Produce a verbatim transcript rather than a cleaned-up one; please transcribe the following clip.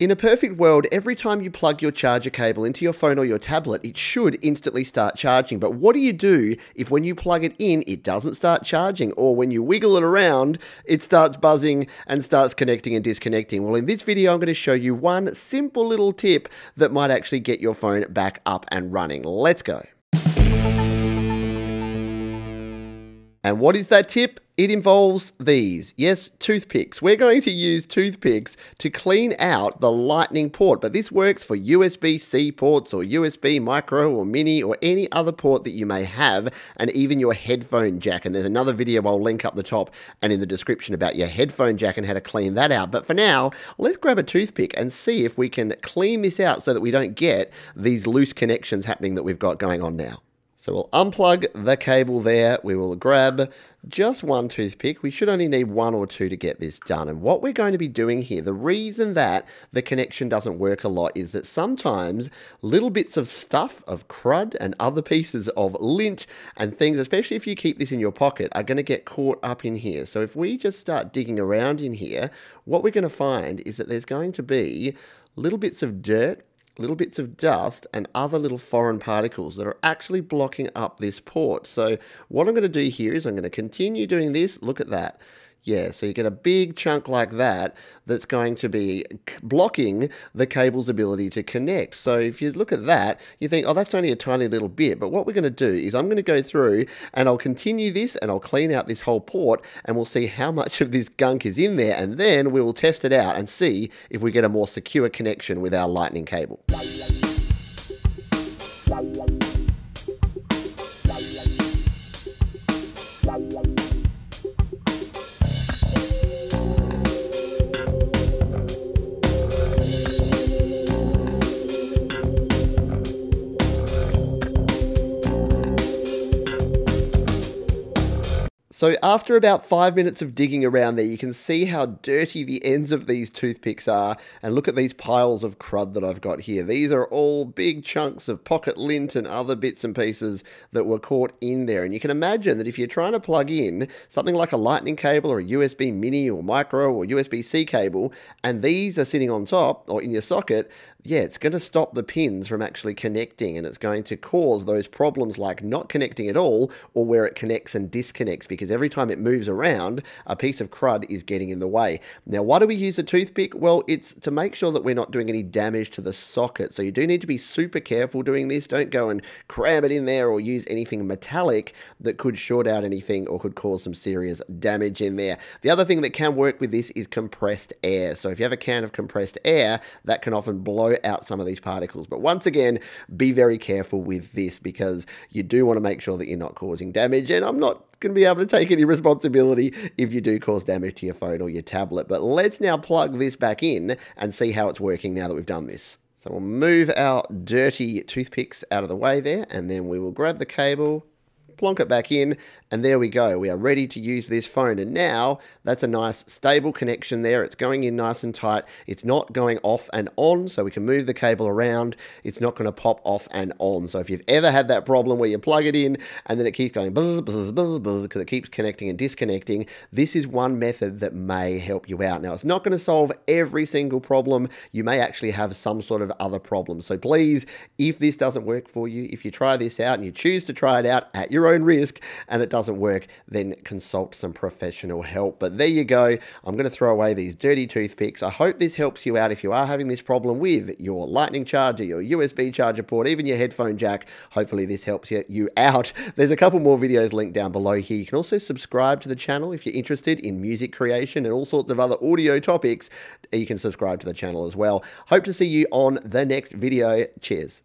In a perfect world, every time you plug your charger cable into your phone or your tablet, it should instantly start charging. But what do you do if when you plug it in, it doesn't start charging? Or when you wiggle it around, it starts buzzing and starts connecting and disconnecting? Well, in this video, I'm going to show you one simple little tip that might actually get your phone back up and running. Let's go. And what is that tip? It involves these. Yes, toothpicks. We're going to use toothpicks to clean out the lightning port, but this works for U S B C ports or U S B micro or mini or any other port that you may have, and even your headphone jack. And there's another video I'll link up the top and in the description about your headphone jack and how to clean that out. But for now, let's grab a toothpick and see if we can clean this out so that we don't get these loose connections happening that we've got going on now. So we'll unplug the cable there. We will grab just one toothpick. We should only need one or two to get this done. And what we're going to be doing here, the reason that the connection doesn't work a lot is that sometimes little bits of stuff, of crud and other pieces of lint and things, especially if you keep this in your pocket, are going to get caught up in here. So if we just start digging around in here, what we're going to find is that there's going to be little bits of dirt, little bits of dust and other little foreign particles that are actually blocking up this port. So what I'm going to do here is I'm going to continue doing this. Look at that. Yeah, so you get a big chunk like that that's going to be blocking the cable's ability to connect. So if you look at that, you think, oh, that's only a tiny little bit. But what we're going to do is I'm going to go through and I'll continue this and I'll clean out this whole port and we'll see how much of this gunk is in there. And then we will test it out and see if we get a more secure connection with our lightning cable. So after about five minutes of digging around there, you can see how dirty the ends of these toothpicks are. And look at these piles of crud that I've got here. These are all big chunks of pocket lint and other bits and pieces that were caught in there. And you can imagine that if you're trying to plug in something like a lightning cable or a U S B mini or micro or U S B C cable, and these are sitting on top or in your socket, yeah, it's going to stop the pins from actually connecting. And it's going to cause those problems like not connecting at all or where it connects and disconnects because every time it moves around, a piece of crud is getting in the way. Now, why do we use a toothpick? Well, it's to make sure that we're not doing any damage to the socket. So you do need to be super careful doing this. Don't go and cram it in there or use anything metallic that could short out anything or could cause some serious damage in there. The other thing that can work with this is compressed air. So if you have a can of compressed air, that can often blow out some of these particles. But once again, be very careful with this because you do want to make sure that you're not causing damage. And I'm not going to be able to take any responsibility if you do cause damage to your phone or your tablet. But let's now plug this back in and see how it's working now that we've done this. So we'll move our dirty toothpicks out of the way there, and then we will grab the cable, plonk it back in, and there we go. We are ready to use this phone. And now that's a nice stable connection there. It's going in nice and tight. It's not going off and on, so we can move the cable around. It's not going to pop off and on. So if you've ever had that problem where you plug it in and then it keeps going buzz, buzz, buzz, buzz, because it keeps connecting and disconnecting, this is one method that may help you out. Now, it's not going to solve every single problem. You may actually have some sort of other problem. So please, if this doesn't work for you, if you try this out and you choose to try it out at your own own risk and it doesn't work, then consult some professional help. But there you go. I'm going to throw away these dirty toothpicks. I hope this helps you out if you are having this problem with your lightning charger, your U S B charger port, even your headphone jack. Hopefully this helps you out. There's a couple more videos linked down below here. You can also subscribe to the channel if you're interested in music creation and all sorts of other audio topics. You can subscribe to the channel as well. Hope to see you on the next video. Cheers.